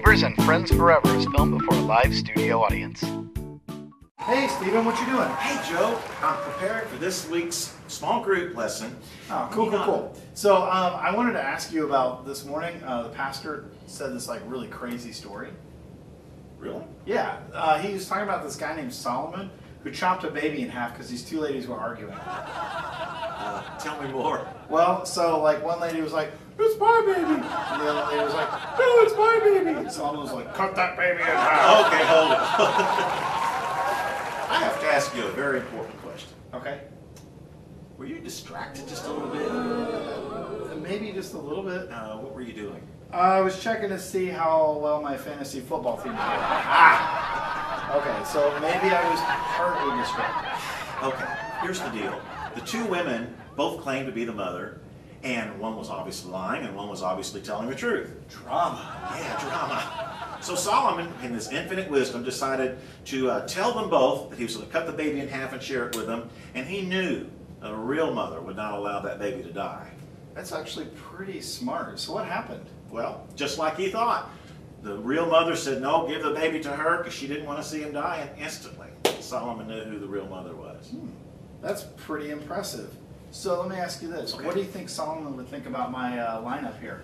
Neighbors and Friends Forever is filmed before a live studio audience. Hey, Stephen, what you doing? Hey, Joe. I'm preparing for this week's small group lesson. Oh, cool. So I wanted to ask you about this morning. The pastor said this like really crazy story. Really? Yeah. He was talking about this guy named Solomon who chopped a baby in half because these two ladies were arguing. Tell me more. Well, so like one lady was like, "It's my baby," and the other lady was like, "No, it's my baby." And Solomon was like, "Cut that baby in half." Okay, hold it. I have to ask you a very important question. Okay. Were you distracted just a little bit? Maybe just a little bit. What were you doing? I was checking to see how well my fantasy football team did. Okay, so maybe I was partly distracted. Okay, here's the deal. The two women both claimed to be the mother, and one was obviously lying, and one was obviously telling the truth. Drama. Yeah, drama. So Solomon, in his infinite wisdom, decided to tell them both that he was going to cut the baby in half and share it with them, and he knew a real mother would not allow that baby to die. That's actually pretty smart. So what happened? Well, just like he thought. The real mother said, no, give the baby to her because she didn't want to see him die, and instantly Solomon knew who the real mother was. That's pretty impressive. So let me ask you this. Okay. What do you think Solomon would think about my lineup here?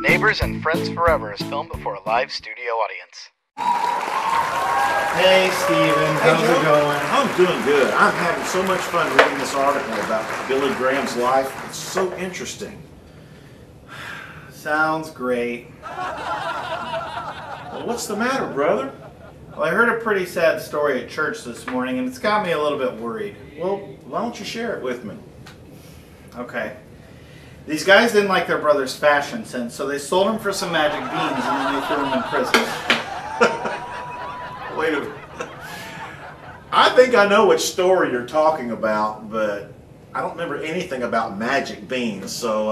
Neighbors and Friends Forever is filmed before a live studio audience. Hey, Stephen. How's it going? I'm doing good. I'm having so much fun reading this article about Billy Graham's life. It's so interesting. Sounds great. Well, what's the matter, brother? Well, I heard a pretty sad story at church this morning, and it's got me a little bit worried. Well, why don't you share it with me? Okay. These guys didn't like their brother's fashion sense, so they sold him for some magic beans, and then they threw him in prison. Wait a minute. I think I know which story you're talking about, but I don't remember anything about magic beans, so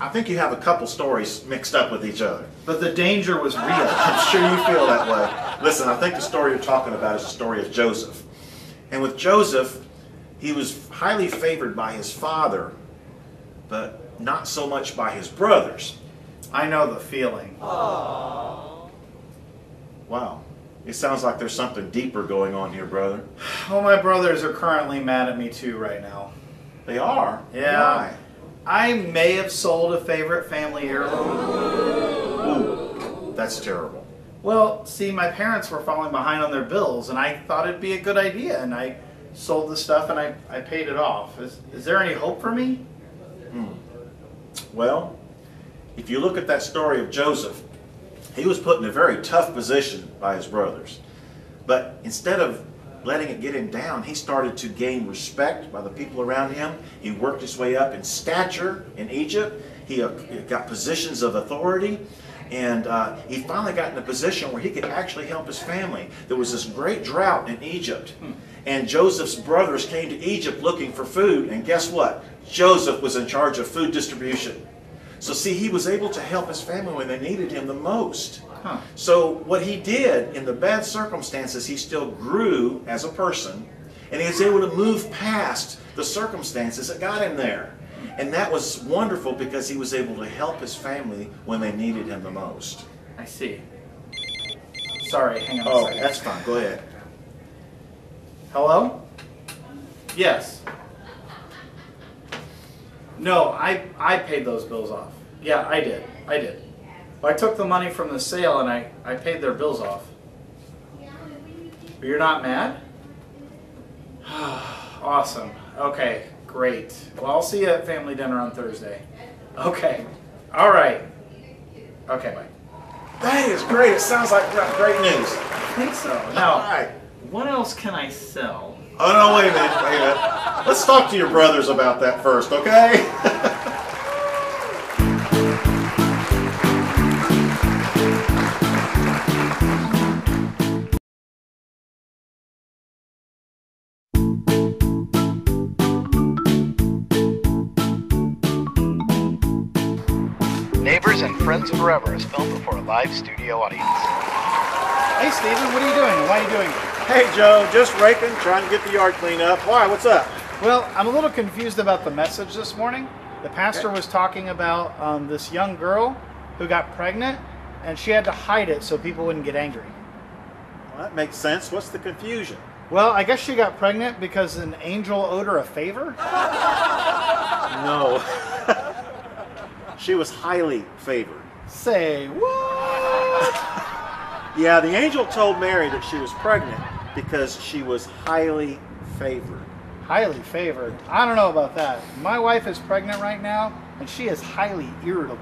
I think you have a couple stories mixed up with each other. But the danger was real. I'm sure you feel that way. Listen, I think the story you're talking about is the story of Joseph. And with Joseph, he was highly favored by his father, but not so much by his brothers. I know the feeling. Aww. Wow. It sounds like there's something deeper going on here, brother. Well, my brothers are currently mad at me too right now. They are? Yeah. Why? I may have sold a favorite family heirloom. Ooh, that's terrible. Well, see, my parents were falling behind on their bills, and I thought it'd be a good idea, and I sold the stuff and I paid it off. Is there any hope for me? Well, if you look at that story of Joseph, he was put in a very tough position by his brothers. But instead of letting it get him down, he started to gain respect by the people around him. He worked his way up in stature in Egypt. He got positions of authority. And he finally got in a position where he could actually help his family. There was this great drought in Egypt. And Joseph's brothers came to Egypt looking for food. And guess what? Joseph was in charge of food distribution. So see, he was able to help his family when they needed him the most. Huh. So what he did in the bad circumstances, he still grew as a person, and he was able to move past the circumstances that got him there. And that was wonderful because he was able to help his family when they needed him the most. I see. Sorry, hang on a second. Oh, that's fine. Go ahead. Hello? Yes. No, I paid those bills off. Yeah, I did. I took the money from the sale and I paid their bills off. But you're not mad? Awesome. Okay, great. Well, I'll see you at family dinner on Thursday. Okay. All right. Okay, bye. That is great. It sounds like great news. I think so. Now, all right. What else can I sell? Oh, no, wait a minute. Wait a minute. Let's talk to your brothers about that first, okay? Neighbors and Friends Forever is filmed before a live studio audience. Hey Steven, what are you doing? Why are you doing it? Hey Joe, just raking, trying to get the yard cleaned up. Why, what's up? Well, I'm a little confused about the message this morning. The pastor was talking about this young girl who got pregnant, and she had to hide it so people wouldn't get angry. Well, that makes sense. What's the confusion? Well, I guess she got pregnant because an angel owed her a favor? No. She was highly favored. Say what? Yeah, the angel told Mary that she was pregnant because she was highly favored. Highly favored? I don't know about that. My wife is pregnant right now, and she is highly irritable.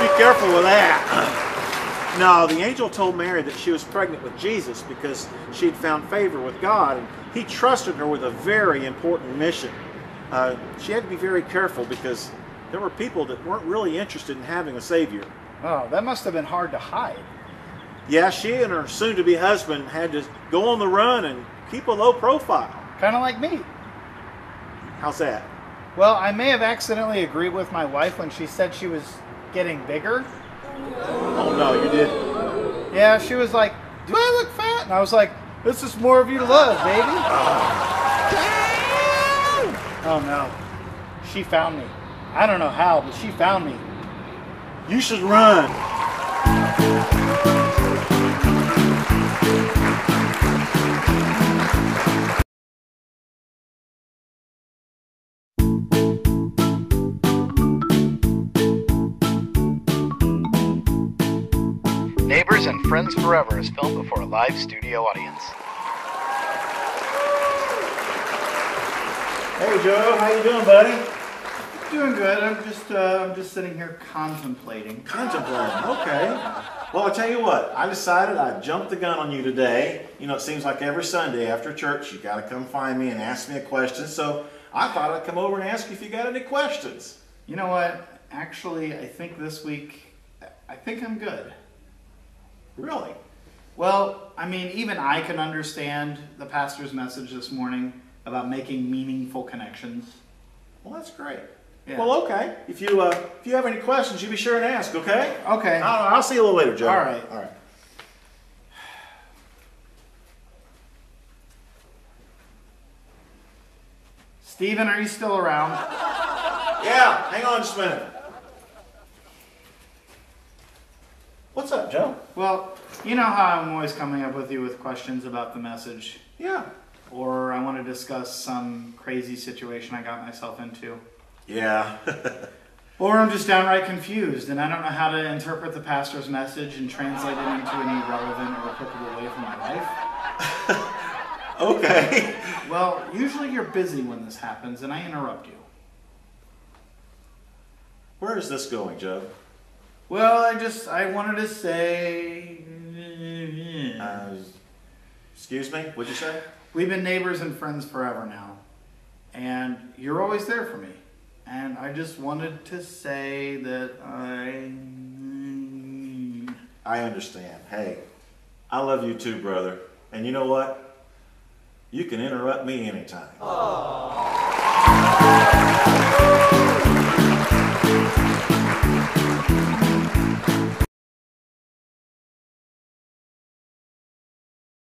Be careful with that. No, the angel told Mary that she was pregnant with Jesus because she'd found favor with God, and he trusted her with a very important mission. She had to be very careful because there were people that weren't really interested in having a Savior. Oh, that must have been hard to hide. Yeah, she and her soon-to-be husband had to go on the run and keep a low profile. Kind of like me. How's that? Well, I may have accidentally agreed with my wife when she said she was getting bigger. Oh, no, you didn't. Yeah, she was like, do I look fat? And I was like, this is more of you to love, baby. Oh, no. She found me. I don't know how, but she found me. You should run. Neighbors and Friends Forever is filmed before a live studio audience. Hey Joe, how you doing, buddy? Doing good. I'm just sitting here contemplating. Contemplating. Okay. Well, I'll tell you what. I decided I jumped the gun on you today. You know, it seems like every Sunday after church, you got to come find me and ask me a question. So I thought I'd come over and ask you if you got any questions. You know what? Actually, I think this week, I think I'm good. Really? Well, I mean, even I can understand the pastor's message this morning about making meaningful connections. Well, that's great. Yeah. Well, okay. If you have any questions, you be sure and ask, okay? Okay. I'll see you a little later, Joe. All right. All right. Steven, are you still around? Yeah. Hang on just a minute. What's up, Joe? Well, you know how I'm always coming up with you with questions about the message. Yeah. Or I want to discuss some crazy situation I got myself into. Yeah. Or I'm just downright confused, and I don't know how to interpret the pastor's message and translate it into any relevant or applicable way for my life. Okay. Well, usually you're busy when this happens, and I interrupt you. Where is this going, Joe? Well, I wanted to say... excuse me? What'd you say? We've been neighbors and friends forever now, and you're always there for me. And I just wanted to say that I understand. Hey, I love you too, brother. And you know what? You can interrupt me anytime. Aww.